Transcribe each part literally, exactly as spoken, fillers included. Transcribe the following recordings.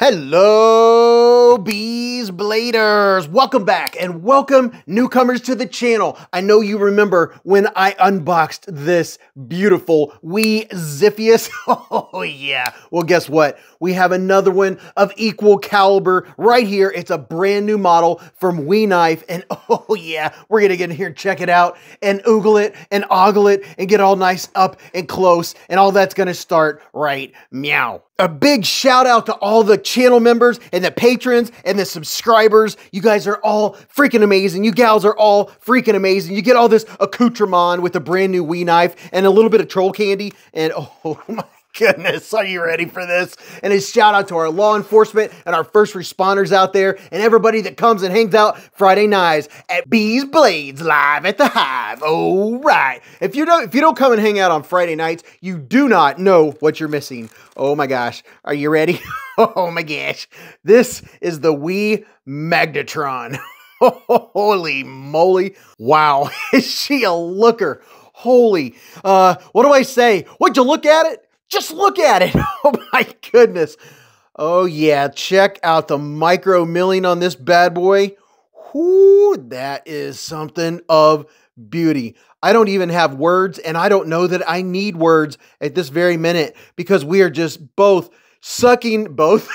Hello, Bees Bladers. Welcome back and welcome newcomers to the channel. I know you remember when I unboxed this beautiful We Zephyrus. Oh yeah. Well, guess what? We have another one of equal caliber right here. It's a brand new model from We Knife. And oh yeah, we're going to get in here, check it out and oogle it and ogle it and get all nice up and close. And all that's going to start right meow. A big shout out to all the channel members and the patrons and the subscribers. You guys are all freaking amazing. You gals are all freaking amazing. You get all this accoutrement with a brand new We Knife and a little bit of troll candy. And oh my goodness, are you ready for this? And a shout out to our law enforcement and our first responders out there and everybody that comes and hangs out Friday nights at Bees Blades live at the Hive. All right. If you don't, if you don't come and hang out on Friday nights, you do not know what you're missing. Oh my gosh. Are you ready? Oh my gosh. This is the We Magnetron. Holy moly. Wow. Is she a looker? Holy. Uh, what do I say? Would you look at it? Just look at it. Oh my goodness. Oh yeah, check out the micro milling on this bad boy. Whoo, that is something of beauty. I don't even have words, and I don't know that I need words at this very minute because we are just both sucking both.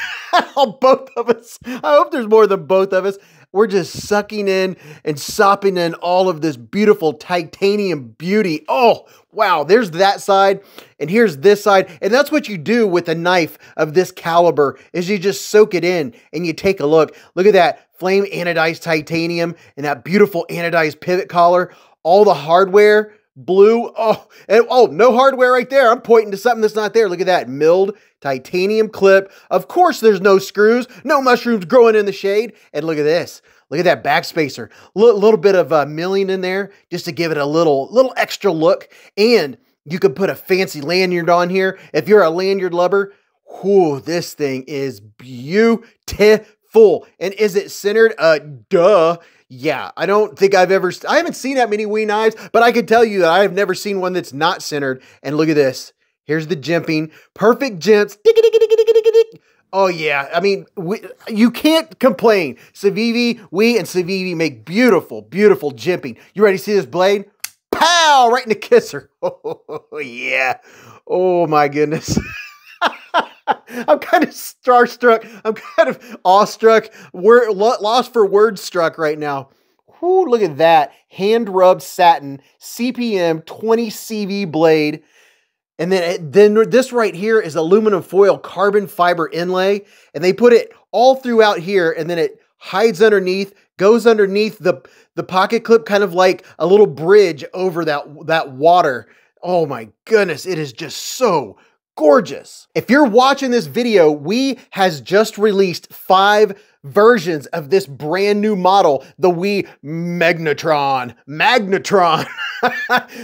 Both of us. I hope there's more than both of us. We're just sucking in and sopping in all of this beautiful titanium beauty. Oh, wow. There's that side and here's this side. And that's what you do with a knife of this caliber is you just soak it in and you take a look. Look at that flame anodized titanium and that beautiful anodized pivot collar. All the hardware, blue. Oh, and oh, no hardware right there. I'm pointing to something that's not there. Look at that milled titanium clip. Of course, there's no screws, no mushrooms growing in the shade. And look at this. Look at that backspacer. A L- little bit of uh, milling in there just to give it a little, little extra look. And you could put a fancy lanyard on here. If you're a lanyard lover, whoo, this thing is beautiful. And is it centered? Uh, duh. Yeah, I don't think I've ever, I haven't seen that many We Knives, but I can tell you that I have never seen one that's not centered. And look at this. Here's the jimping. Perfect jimps. Oh yeah, I mean, we, you can't complain. Civivi, we and Civivi make beautiful, beautiful jimping. You ready to see this blade? Pow, right in the kisser. Oh yeah. Oh my goodness. I'm kind of starstruck. I'm kind of awestruck. We're lost for word struck right now. Ooh, look at that. Hand-rubbed satin C P M twenty C V blade. And then, then this right here is aluminum foil carbon fiber inlay. And they put it all throughout here. And then it hides underneath, goes underneath the, the pocket clip, kind of like a little bridge over that, that water. Oh my goodness. It is just so gorgeous. If you're watching this video, We has just released five versions of this brand new model, the We Magnetron. Magnetron.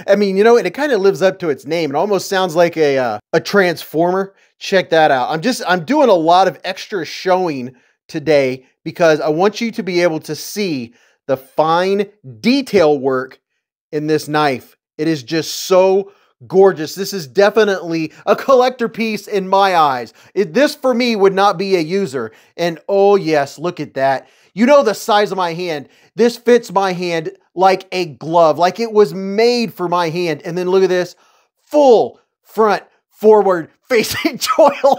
I mean, you know, and it kind of lives up to its name. It almost sounds like a, uh, a transformer. Check that out. I'm just, I'm doing a lot of extra showing today because I want you to be able to see the fine detail work in this knife. It is just so gorgeous. This is definitely a collector piece in my eyes. It, this for me would not be a user. And oh yes, look at that. You know the size of my hand. This fits my hand like a glove, like it was made for my hand. And then look at this full front forward facing choil.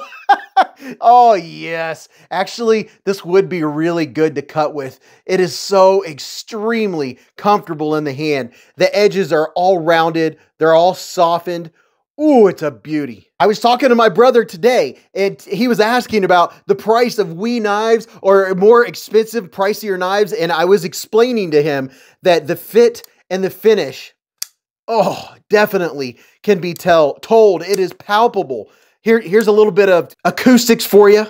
Oh yes. Actually, this would be really good to cut with. It is so extremely comfortable in the hand. The edges are all rounded. They're all softened. Ooh, it's a beauty. I was talking to my brother today and he was asking about the price of We Knives or more expensive, pricier knives. And I was explaining to him that the fit and the finish, oh, definitely can be tell told. It is palpable. Here, here's a little bit of acoustics for you.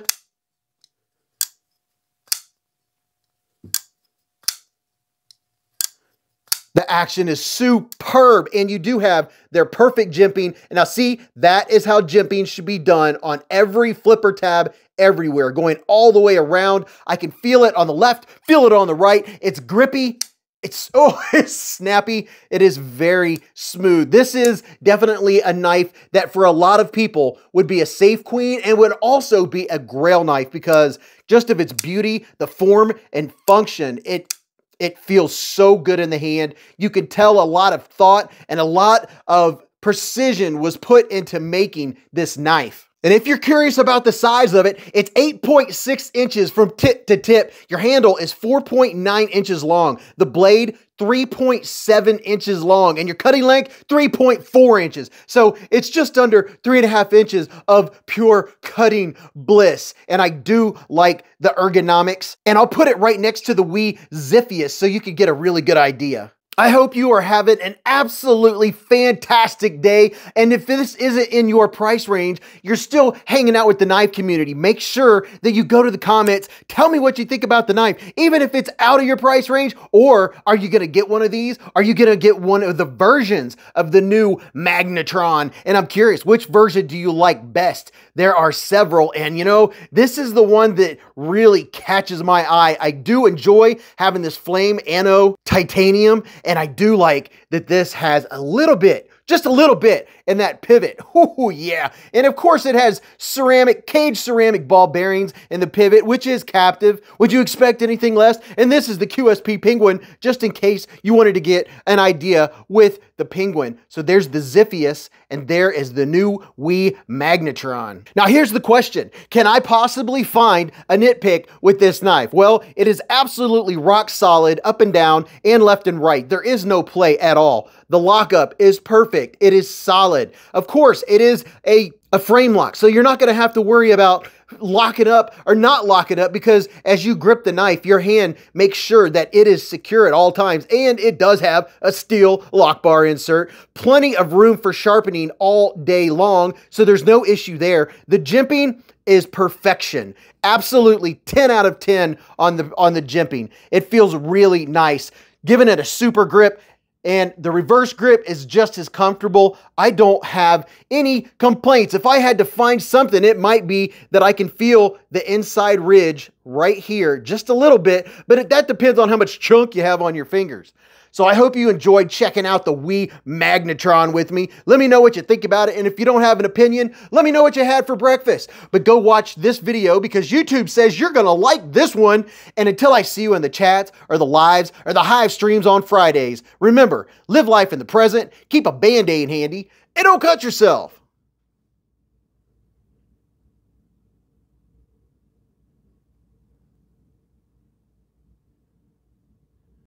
The action is superb, and you do have their perfect jimping. And now see, that is how jimping should be done on every flipper tab everywhere, going all the way around. I can feel it on the left, feel it on the right. It's grippy It's, oh, it's snappy. It is very smooth. This is definitely a knife that for a lot of people would be a safe queen and would also be a grail knife because just of its beauty, the form and function, it it feels so good in the hand. You could tell a lot of thought and a lot of precision was put into making this knife. And if you're curious about the size of it, it's eight point six inches from tip to tip. Your handle is four point nine inches long. The blade, three point seven inches long. And your cutting length, three point four inches. So it's just under three and a half inches of pure cutting bliss. And I do like the ergonomics. And I'll put it right next to the WE Zephyrus so you can get a really good idea. I hope you are having an absolutely fantastic day. And if this isn't in your price range, you're still hanging out with the knife community. Make sure that you go to the comments. Tell me what you think about the knife, even if it's out of your price range, or are you going to get one of these? Are you going to get one of the versions of the new Magnetron? And I'm curious, which version do you like best? There are several. And you know, this is the one that really catches my eye. I do enjoy having this flame anno titanium. And I do like that this has a little bit, just a little bit in that pivot. Ooh, yeah. And of course it has ceramic, cage ceramic ball bearings in the pivot, which is captive. Would you expect anything less? And this is the Q S P Penguin, just in case you wanted to get an idea with the Penguin. So there's the Zephyrus and there is the new WE Magnetron. Now here's the question. Can I possibly find a nitpick with this knife? Well, it is absolutely rock solid up and down and left and right. There is no play at all. The lockup is perfect. It is solid. Of course, it is a, a frame lock, so you're not going to have to worry about lock it up or not lock it up because as you grip the knife, your hand makes sure that it is secure at all times, and it does have a steel lock bar insert. Plenty of room for sharpening all day long, so there's no issue there. The jimping is perfection. Absolutely ten out of ten on the, on the jimping. It feels really nice, giving it a super grip. And the reverse grip is just as comfortable. I don't have any complaints. If I had to find something, it might be that I can feel the inside ridge right here just a little bit, but it, that depends on how much chunk you have on your fingers. So I hope you enjoyed checking out the WE Magnetron with me. Let me know what you think about it. And if you don't have an opinion, let me know what you had for breakfast. But go watch this video because YouTube says you're going to like this one. And until I see you in the chats or the lives or the Hive streams on Fridays, remember, live life in the present, keep a Band-Aid handy, and don't cut yourself.